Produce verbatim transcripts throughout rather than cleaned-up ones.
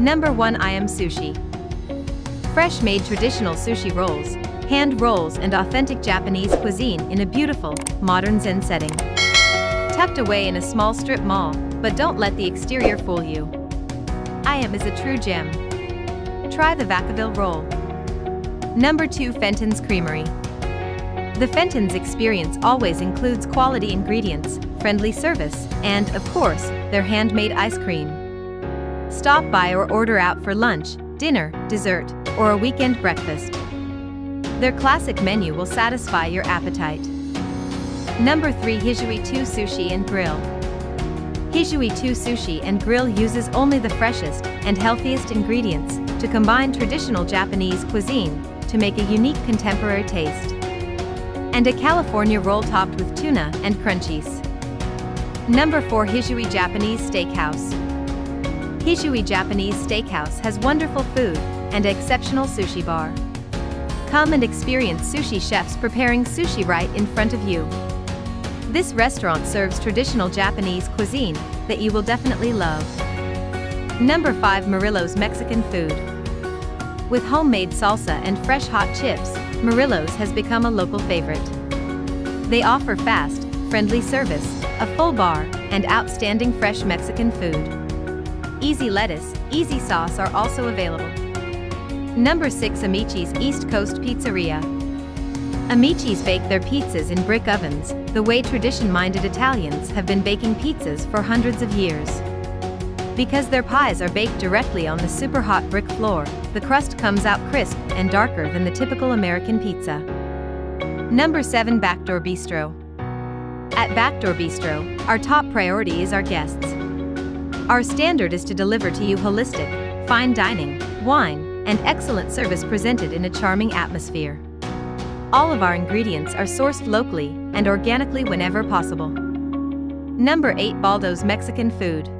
Number one I am Sushi. Fresh made traditional sushi rolls, hand rolls and authentic Japanese cuisine in a beautiful, modern Zen setting. Tucked away in a small strip mall, but don't let the exterior fool you. I A M is a true gem. Try the Vacaville roll. Number two Fenton's Creamery. The Fenton's experience always includes quality ingredients, friendly service, and, of course, their handmade ice cream. Stop by or order out for lunch, dinner, dessert, or a weekend breakfast. Their classic menu will satisfy your appetite. Number three Hisui two Sushi and Grill. Hisui two Sushi and Grill uses only the freshest and healthiest ingredients to combine traditional Japanese cuisine to make a unique contemporary taste. And a California roll topped with tuna and crunchies. Number four Hisui Japanese Steakhouse. Hisui Japanese Steakhouse has wonderful food and an exceptional sushi bar. Come and experience sushi chefs preparing sushi right in front of you. This restaurant serves traditional Japanese cuisine that you will definitely love. Number five Murillo's Mexican Food. With homemade salsa and fresh hot chips, Murillo's has become a local favorite. They offer fast, friendly service, a full bar, and outstanding fresh Mexican food. Easy lettuce, easy sauce are also available. Number six Amici's East Coast Pizzeria. Amici's bake their pizzas in brick ovens, the way tradition-minded Italians have been baking pizzas for hundreds of years. Because their pies are baked directly on the super hot brick floor, the crust comes out crisp and darker than the typical American pizza. Number seven Backdoor Bistro. At Backdoor Bistro, our top priority is our guests. Our standard is to deliver to you holistic, fine dining, wine, and excellent service presented in a charming atmosphere. All of our ingredients are sourced locally and organically whenever possible. Number eight Baldo's Mexican Food.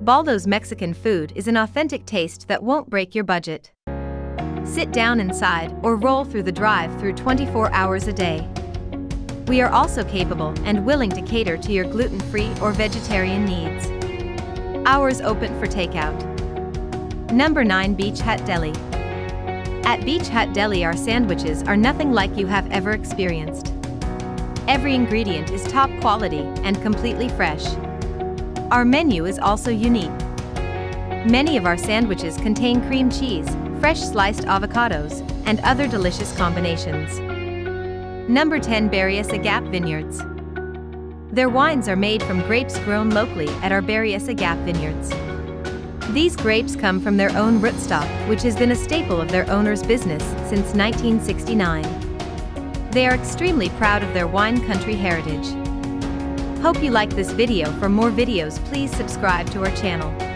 Baldo's Mexican Food is an authentic taste that won't break your budget. Sit down inside or roll through the drive-thru twenty-four hours a day. We are also capable and willing to cater to your gluten-free or vegetarian needs. Hours open for takeout. Number nine Beach Hut Deli. At Beach Hut Deli our sandwiches are nothing like you have ever experienced. Every ingredient is top quality and completely fresh. Our menu is also unique. Many of our sandwiches contain cream cheese, fresh sliced avocados, and other delicious combinations. Number ten Berryessa Gap Vineyards. Their wines are made from grapes grown locally at our Berryessa Gap Vineyards. These grapes come from their own rootstock, which has been a staple of their owner's business since nineteen sixty-nine. They are extremely proud of their wine country heritage. Hope you like this video. For more videos, please subscribe to our channel.